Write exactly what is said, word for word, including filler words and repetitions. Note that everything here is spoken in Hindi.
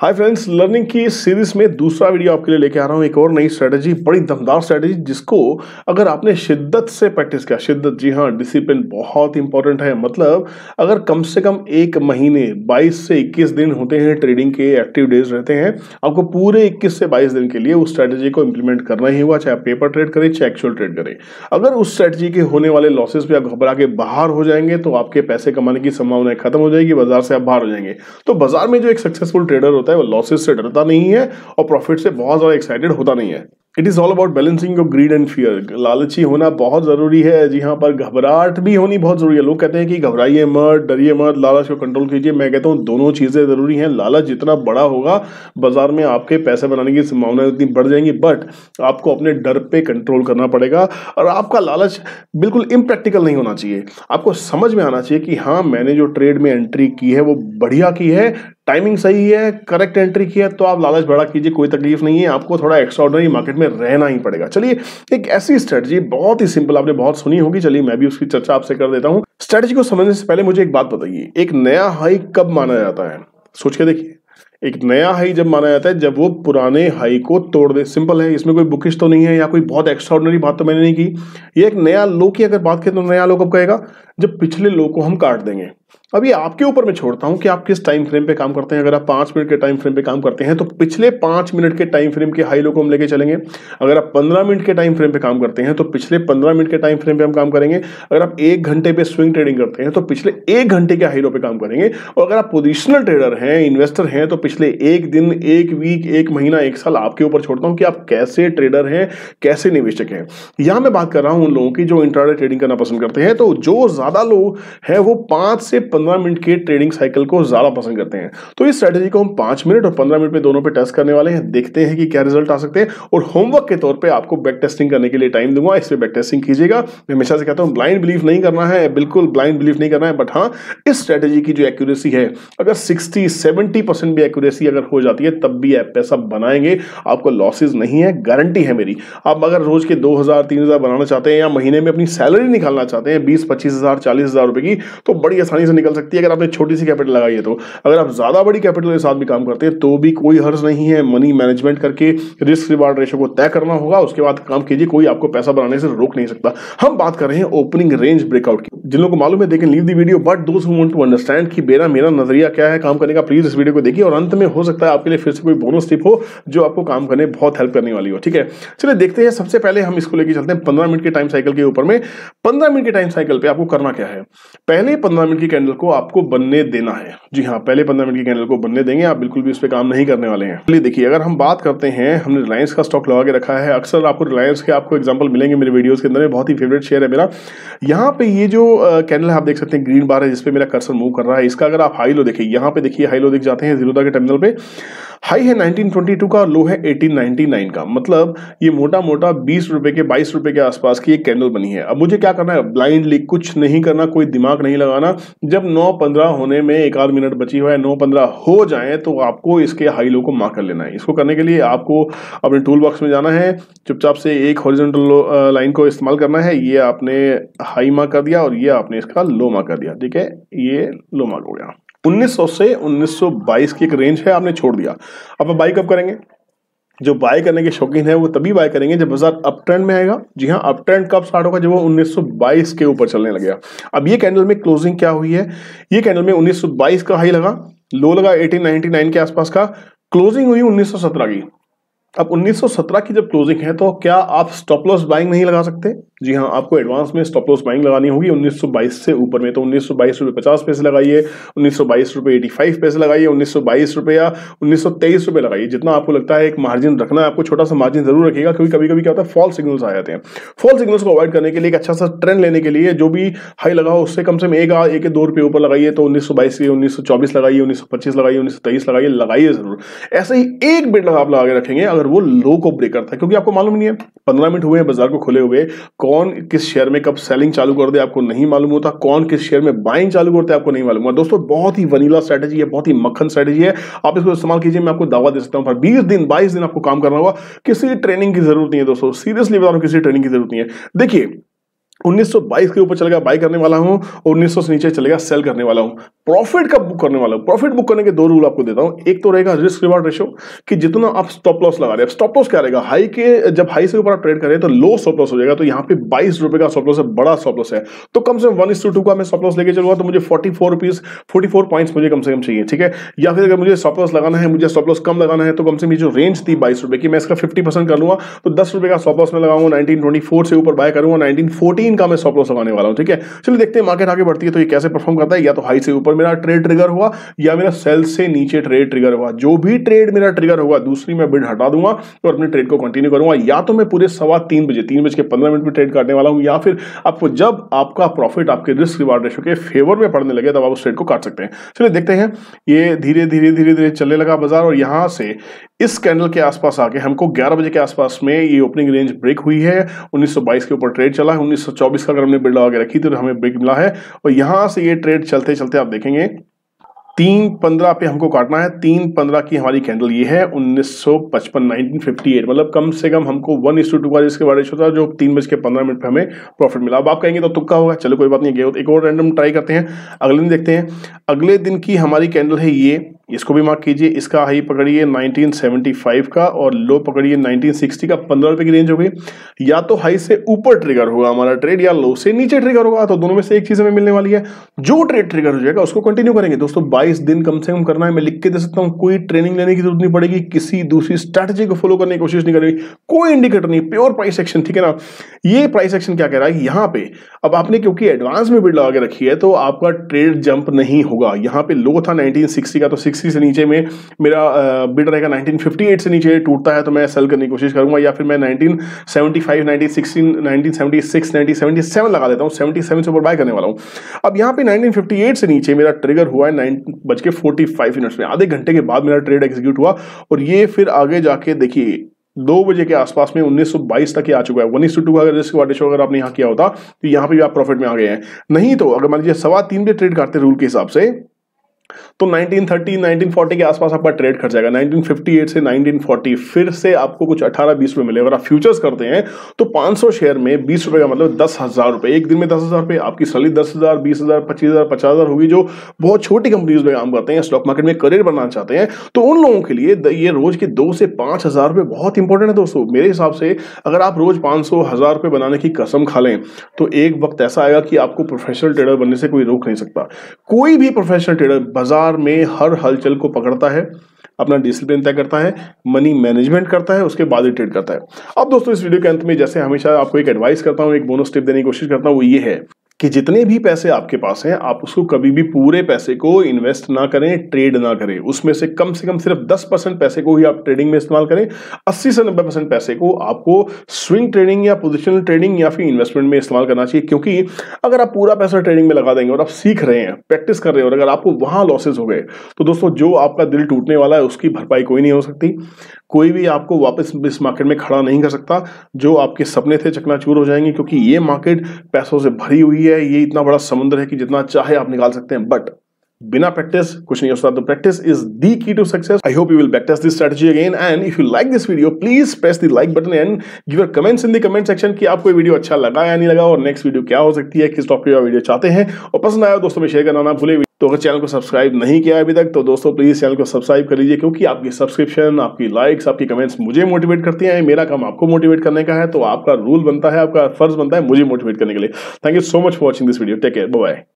हाय फ्रेंड्स, लर्निंग की सीरीज में दूसरा वीडियो आपके लिए लेके आ रहा हूँ। एक और नई स्ट्रेटजी, बड़ी दमदार स्ट्रेटजी, जिसको अगर आपने शिद्दत से प्रैक्टिस किया, शिद्दत जी हाँ, डिसिप्लिन बहुत इंपॉर्टेंट है। मतलब अगर कम से कम एक महीने बाईस से इक्कीस दिन होते हैं, ट्रेडिंग के एक्टिव डेज रहते हैं, आपको पूरे इक्कीस से बाईस दिन के लिए उस स्ट्रेटजी को इम्प्लीमेंट करना ही हुआ, चाहे आप पेपर ट्रेड करें चाहे एक्चुअल ट्रेड करें। अगर उस स्ट्रेटजी के होने वाले लॉसेस पर आप घबरा के बाहर हो जाएंगे तो आपके पैसे कमाने की संभावना खत्म हो जाएगी, बाजार से आप बाहर हो जाएंगे। तो बाजार में जो एक सक्सेसफुल ट्रेडर वो लॉसेस से डरता नहीं है और प्रॉफिट से बहुत ज्यादा एक्साइटेड होता नहीं है। It is all about balancing of greed and fear. लालची होना बहुत ज़रूरी है जी हाँ, पर घबराहट भी होनी बहुत ज़रूरी है। लोग कहते हैं कि घबराइए मत, डरिए मत, लालच को कंट्रोल कीजिए। मैं कहता हूँ दोनों चीज़ें ज़रूरी हैं। लालच जितना बड़ा होगा बाजार में आपके पैसे बनाने की संभावना उतनी बढ़ जाएंगी, बट आपको अपने डर पर कंट्रोल करना पड़ेगा और आपका लालच बिल्कुल इम्प्रैक्टिकल नहीं होना चाहिए। आपको समझ में आना चाहिए कि हाँ, मैंने जो ट्रेड में एंट्री की है वो बढ़िया की है, टाइमिंग सही है, करेक्ट एंट्री की है, तो आप लालच बड़ा कीजिए, कोई तकलीफ नहीं है। आपको थोड़ा एक्स्ट्राऑर्डिनरी मार्केट में रहना ही पड़ेगा। चलिए, एक ऐसी स्ट्रेटजी बहुत ही सिंपल, आपने बहुत सुनी होगी, चलिए मैं भी उसकी चर्चा आपसे कर देता हूं। स्ट्रेटजी को समझने से पहले मुझे एक बात बताइए, एक नया हाई कब माना जाता है? सोच के देखिए, एक नया हाई जब माना जाता है जब वो पुराने हाई को तोड़ दे। सिंपल है, इसमें कोई बुकिश तो नहीं है या कोई बहुत एक्स्ट्राऑर्डिनरी बात तो मैंने नहीं की। ये एक नया लो की अगर बात करें तो नया लो कब कहेगा? जब पिछले लो को हम काट देंगे। अब ये आपके ऊपर मैं छोड़ता हूं कि आप किस टाइम फ्रेम पे काम करते हैं। अगर आप पाँच मिनट के टाइम फ्रेम पे काम करते हैं तो पिछले पाँच मिनट के टाइम फ्रेम के हाई लो को हम लेके चलेंगे। अगर आप पंद्रह मिनट के टाइम फ्रेम पे काम करते हैं तो पिछले पंद्रह मिनट के टाइम फ्रेम पे हम काम करेंगे। अगर आप एक घंटे पे स्विंग ट्रेडिंग करते हैं तो पिछले एक घंटे के हाई लो पे काम करेंगे। और अगर आप पोजिशनल ट्रेडर हैं, इन्वेस्टर हैं, तो पिछले एक दिन, एक वीक, एक महीना, एक साल आपके ऊपर छोड़ता हूँ कि आप कैसे ट्रेडर हैं, कैसे निवेशक हैं। यहाँ मैं बात कर रहा हूँ उन लोगों की जो इंट्राडे ट्रेडिंग करना पसंद करते हैं। तो जो ज़्यादा लोग हैं वो पाँच से पंद्रह मिनट के ट्रेडिंग साइकिल को ज्यादा पसंद करते हैं। तो इस स्ट्रेटजी को हम पाँच मिनट और पंद्रह मिनट पे दोनों पे टेस्ट करने वाले हैं। देखते हैं कि क्या रिजल्ट आ सकते हैं, और होमवर्क के तौर पे आपको बैक टेस्टिंग करने के लिए टाइम दूंगा। इस पे बैक टेस्टिंग कीजिएगा। मैं हमेशा से कहता हूं ब्लाइंड बिलीफ नहीं करना है, बिल्कुल ब्लाइंड बिलीफ नहीं करना है, बट हाँ, इस स्ट्रेटजी की जो एक्यूरेसी है, अगर सिक्सटी सेवेंटी परसेंट भी एक्यूरेसी अगर हो जाती है तब भी आप पैसा बनाएंगे, आपको लॉसेज नहीं है, गारंटी है मेरी। आप अगर रोज के दो हजार तीन हजार बनाना चाहते हैं या महीने में अपनी सैलरी निकालना चाहते हैं बीस पच्चीस हजार चालीस हजार रुपए की, तो बड़ी आसानी से निकल सकती है अगर आपने छोटी सी कैपिटल लगाई है। तो अगर आप ज्यादा बड़ी कैपिटल के साथ भी काम करते हैं तो भी कोई हर्ज नहीं है। मनी मैनेजमेंट करके रिस्क रिवार्ड रेशो को तय करना होगा, उसके बाद काम कीजिए, कोई आपको पैसा बनाने से रोक नहीं सकता। हम बात कर रहे हैं ओपनिंग रेंज ब्रेकआउट की। जिन लोगों को मालूम है they can leave the video, but those who want to understand कि मेरा मेरा नजरिया क्या है काम करने का, प्लीज इस वीडियो को देखिए। और अंत में हो सकता है आपके लिए फिर से कोई बोनस टिप हो जो आपको काम करने बहुत हेल्प करने वाली हो। ठीक है, चलिए देखते हैं। सबसे पहले हम इसको लेके चलते हैं पंद्रह मिनट के टाइम साइकिल के ऊपर में। पंद्रह मिनट के टाइम साइकिल पे आपको करना क्या है? पहले पंद्रह मिनट की कैंडल को आपको बनने देना है। जी हाँ, पहले पंद्रह मिनट की कैंडल को बनने देंगे, आप बिल्कुल भी उस पर काम नहीं करने वाले हैं। चलिए देखिए, अगर हम बात करते हैं, हमने रिलायंस का स्टॉक लगा के रखा है। अक्सर आपको रिलायंस के आपको एग्जांपल मिलेंगे मेरे वीडियोस के अंदर में, बहुत ही फेवरेट शेयर है मेरा। यहाँ पे ये जो कैंडल है आप देख सकते हैं, ग्रीन बार है जिसपे मेरा कर्सर मूव कर रहा है। इसका अगर आप हाई लो देखिए, यहाँ पे देखिए हाई लो दिख जाते हैं जीरोधा के टर्मिनल पे। हाई है नाइनटीन ट्वेंटी टू का, लो है एटीन नाइंटी नाइन का। मतलब ये मोटा मोटा बीस रुपए के बाईस रुपए के आसपास की एक कैंडल बनी है। अब मुझे क्या करना है? ब्लाइंडली कुछ नहीं करना, कोई दिमाग नहीं लगाना। जब नौ पंद्रह होने में एक आध मिनट बची हुआ है, नौ पंद्रह हो जाए तो आपको इसके हाई लो को मार्क कर लेना है। इसको करने के लिए आपको अपने टूल बॉक्स में जाना है, चुपचाप से एक हॉरिजॉन्टल लाइन को इस्तेमाल करना है। ये आपने हाई मार्क कर दिया और ये आपने इसका लो मार्क कर दिया। ठीक है, ये लो मार्क हो गया। उन्नीस सौ से उन्नीस सौ बाईस की एक रेंज है, आपने छोड़ दिया। अब आप बाई कब करेंगे? जो बाय करने के शौकीन है वो तभी बाय करेंगे जब बाजार अप ट्रेंड में आएगा। जी हाँ, अप ट्रेंड कब स्टार्ट होगा? जब वो उन्नीस सौ बाईस के ऊपर चलने लगेगा। अब ये कैंडल में क्लोजिंग क्या हुई है? ये कैंडल में उन्नीस सौ बाईस का हाई लगा, लो लगा एटीन नाइंटी नाइन के आसपास का, क्लोजिंग हुई उन्नीस सौ सत्रह की। अब उन्नीस सौ सत्रह की जब क्लोजिंग है तो क्या आप स्टॉप लॉस बाइंग नहीं लगा सकते? जी हाँ, आपको एडवांस में स्टॉप लॉस बाइंग लगानी होगी उन्नीस सौ बाईस से ऊपर में। तो उन्नीस सौ बाईस रुपये पचास पैसे लगाइए, उन्नीस सौ बाईस रुपये एटी फाइव पैसे लगाइए, उन्नीस सौ बाईस रुपये या उन्नीस सौ तेईस रुपये लगाइए, जितना आपको लगता है एक मार्जिन रखना है। आपको छोटा सा मार्जिन जरूर रखिएगा, क्योंकि कभी कभी क्या होता है फॉल्स सिग्नल्स आ जाते हैं। फॉल्स सिग्नल्स को अवॉइड करने के लिए, एक अच्छा सा ट्रेंड लेने के लिए, जो भी हाई लगाओ उससे कम से कम एक एक दो रुपये ऊपर लगाइए। तो उन्नीस सौ बाईस लगाइए, उन्नीस सौ चौबीस लगाइए, उन्नीस सौ पच्चीस लगाइए, उन्नीस सौ तेईस लगाइए, लगाइए जरूर। ऐसे ही एक बिट लगा आप लगा के रखेंगे अगर वो लो को ब्रेक करता है, क्योंकि आपको मालूम नहीं है पंद्रह मिनट हुए हैं बाजार को खुले हुए, कौन किस शेयर में कब सेलिंग चालू कर दे आपको नहीं मालूम होता, कौन किस शेयर में बाइंग चालू करते आपको नहीं मालूम होता। दोस्तों, बहुत ही वनीला स्ट्रेटजी है, बहुत ही मक्खन स्ट्रेटजी है, आप इसको इस्तेमाल कीजिए। मैं आपको दावा दे सकता हूँ बीस दिन बाईस दिन आपको काम करना होगा, किसी ट्रेनिंग की जरूरत नहीं है। दोस्तों सीरियसली बता रहा हूँ, किसी ट्रेनिंग की जरूरत नहीं है। देखिए उन्नीस सौ बाईस के ऊपर चलेगा बाई करने वाला हूं और उन्नीस सौ से नीचे चलेगा सेल करने वाला हूं। प्रॉफिट का बुक करने वाला हूं। प्रॉफिट बुक करने के दो रूल आपको देता हूं। एक तो रहेगा रिस्क रिवार्ड रेशियो कि जितना आप स्टॉप लॉस लगा रहे हैं। स्टॉप लॉस क्या रहेगा, हाई के जब हाई से ऊपर आप ट्रेड करें तो लो स्टॉप लॉस हो जाएगा। तो यहाँ पे बाईस रुपए का स्टॉप लॉस है, बड़ा स्टॉप लॉस है। तो कम से कम वन इस टू टू का मैं स्टॉप लॉस लेके चलूंगा तो मुझे forty four rupees forty four points मुझे कम से कम चाहिए, ठीक है। या फिर अगर मुझे स्टॉप लॉस लगाना है, मुझे स्टॉप लॉस कम लगाना है तो कम से कम जो रेंज थी बाईस रुपए की, मैं इसका फिफ्टी परसेंट कर लूंगा तो दस रुपए का स्टॉप लॉस में लगाऊंगा। नाइनटीन ट्वेंटी फोर से ऊपर बाय करूंगा, नाइनटीन फोर्टीन का मैं स्टॉप लॉस लगाने वाला हूँ, ठीक है। चलिए देखते हैं मार्केट आगे बढ़ती है तो ये कैसे परफॉर्म करता है। या तो हाई से ऊपर मेरा ट्रेड ट्रिगर हुआ या मेरा सेल से नीचे ट्रेड ट्रिगर हुआ, जो भी ट्रेड मेरा ट्रिगर होगा दूसरी मैं बिड हटा दूंगा और अपने ट्रेड को कंटिन्यू करूंगा। या तो मैं पूरे सवा तीन बजे तीन बज के पंद्रह मिनट में ट्रेड करने वाला हूं, या फिर आपको जब आपका प्रॉफिट आपके रिस्क रिवार्ड रेशो के फेवर में पड़ने लगे तब आप उस ट्रेड को काट सकते हैं। चलिए देखते हैं, ये धीरे धीरे धीरे धीरे चलने लगा बाजार और यहाँ से इस कैंडल के आसपास आके हमको ग्यारह बजे के आसपास में ये ओपनिंग रेंज ब्रेक हुई है। उन्नीस सौ बाईस के ऊपर ट्रेड चला है, उन्नीस सौ चौबीस का अगर हमने बिल्ड लगा के रखी तो हमें ब्रेक मिला है। और यहाँ से ये ट्रेड चलते चलते आप देखेंगे तीन पंद्रह पे हमको काटना है। तीन पंद्रह की हमारी कैंडल ये है, उन्नीस सौ पचपन नाइनटीन फिफ्टी एट, मतलब कम से कम हमको वन इस टू टू का रिस्क रिवार्ड था जो तीन बज के पंद्रह मिनट पे हमें प्रॉफिट मिला। अब आप कहेंगे तो तुक्का होगा, चलो कोई बात नहीं, गए एक और रैंडम ट्राई करते हैं। अगले दिन देखते हैं, अगले दिन की हमारी कैंडल है ये, इसको भी मार्क कीजिए। इसका हाई पकड़िए नाइनटीन सेवेंटी फाइव का और लो पकड़िए नाइनटीन सिक्सटी का, पंद्रह रुपए की रेंज हो गई। या तो हाई से ऊपर ट्रिगर होगा हमारा ट्रेड या लो से नीचे ट्रिगर होगा, तो दोनों में से एक चीज हमें मिलने वाली है। जो ट्रेड ट्रिगर हो जाएगा उसको कंटिन्यू करेंगे। दोस्तों बाईस दिन कम से कम करना है, मैं लिख के दे सकता हूँ। कोई ट्रेनिंग लेने की जरूरत नहीं पड़ेगी, किसी दूसरी स्ट्रैटेजी को फॉलो करने की कोशिश नहीं करेगी, कोई इंडिकेटर नहीं, प्योर प्राइस एक्शन, ठीक है ना। ये प्राइस एक्शन क्या कह रहा है, यहाँ पे अब आपने क्योंकि एडवांस में बिड लगा के रखी है तो आपका ट्रेड जंप नहीं होगा। यहाँ पे लो था नाइनटीन सिक्सटी का, तो सिक्सटी से नीचे में मेरा बिड रहेगा। नाइनटीन फिफ्टी एट से नीचे टूटता है तो मैं सेल करने की कोशिश करूंगा, या फिर मैं nineteen seventy five, nineteen sixteen, nineteen seventy six, nineteen seventy seven लगा देता हूं, सेवेंटी सेवन से ऊपर बाय करने वाला हूं। अब यहां पे नाइनटीन फिफ्टी एट से नीचे मेरा ट्रिगर हुआ है नाइन बज के फोर्टी फाइव मिनट्स में, आधे घंटे के बाद मेरा ट्रेड एग्जीक्यूट हुआ। और ये फिर आगे जाके देखिए दो बजे के आसपास में उन्नीस सौ बाईस तक आ चुका है। वन इस टू टू अगर रिस्क रिवार्ड रेशो अगर आपने यहाँ किया होता तो यहाँ पे भी आप प्रॉफिट में आ गए हैं। नहीं तो अगर मान लीजिए सवा तीन बजे ट्रेड करते रूल के हिसाब से तो नाइनटीन थर्टी, नाइनटीन फोर्टी के आसपास आपका ट्रेड खर्च जाएगा। नाइनटीन फिफ्टी एट से नाइनटीन फोर्टी फिर से आपको कुछ अठारह बीस रुपए मिले। अगर आप फ्यूचर्स करते हैं तो पाँच सौ शेयर में बीस रुपए का मतलब दस हजार रुपए। एक दिन में दस हजार रुपए आपकी सैलरी दस हजार बीस हजार पच्चीस हजार पचास हजार होगी। जो बहुत छोटी कंपनीज में काम करते हैं, स्टॉक मार्केट में करियर बनाना चाहते हैं, तो उन लोगों के लिए ये रोज के दो से पाँच हजार रुपये बहुत इंपॉर्टेंट है। दोस्तों मेरे हिसाब से अगर आप रोज पाँच सौ हजार रुपये बनाने की कसम खा लें तो एक वक्त ऐसा आएगा कि आपको प्रोफेशनल ट्रेडर बनने से कोई रोक नहीं सकता। कोई भी प्रोफेशनल ट्रेडर बाजार में हर हलचल को पकड़ता है, अपना डिसिप्लिन तय करता है, मनी मैनेजमेंट करता है, उसके बाद ही ट्रेड करता है। अब दोस्तों इस वीडियो के अंत में जैसे हमेशा आपको एक एडवाइस करता हूं, एक बोनस टिप देने की कोशिश करता हूं, वो ये है कि जितने भी पैसे आपके पास हैं आप उसको कभी भी पूरे पैसे को इन्वेस्ट ना करें, ट्रेड ना करें। उसमें से कम से कम सिर्फ दस परसेंट पैसे को ही आप ट्रेडिंग में इस्तेमाल करें। अस्सी से नब्बे परसेंट पैसे को आपको स्विंग ट्रेडिंग या पोजिशनल ट्रेडिंग या फिर इन्वेस्टमेंट में इस्तेमाल करना चाहिए। क्योंकि अगर आप पूरा पैसा ट्रेडिंग में लगा देंगे और आप सीख रहे हैं, प्रैक्टिस कर रहे हैं, और अगर आपको वहाँ लॉसेज हो गए तो दोस्तों जो आपका दिल टूटने वाला है उसकी भरपाई कोई नहीं हो सकती। कोई भी आपको वापस इस मार्केट में खड़ा नहीं कर सकता। जो आपके सपने थे चकनाचूर हो जाएंगे, क्योंकि ये मार्केट पैसों से भरी हुई है। ये इतना बड़ा समुद्र है कि जितना चाहे आप निकाल सकते हैं, बट बिना प्रैक्टिस कुछ नहीं हो सकता। तो practice is the key to success. I hope you will practice this strategy again, and if you like this video please press the like button and give your comments in the comment section कि आपको ये वीडियो अच्छा लगा या नहीं लगा, और नेक्स्ट वीडियो क्या हो सकती है, किस टॉपिक का वीडियो चाहते हैं। और पसंद आया दोस्तों में शेयर करना ना भूले। तो अगर चैनल को सब्सक्राइब नहीं किया अभी तक तो दोस्तों प्लीज चैनल को सब्सक्राइब कर लीजिए, क्योंकि आपकी सब्सक्रिप्शन, आपकी लाइक्स, आपकी कमेंट्स मुझे मोटिवेट करती हैं। मेरा काम आपको मोटिवेट करने का है, तो आपका रूल बनता है, आपका फर्ज बनता है मुझे मोटिवेट करने के लिए। Thank you so much for watching this video. Take care, bye bye.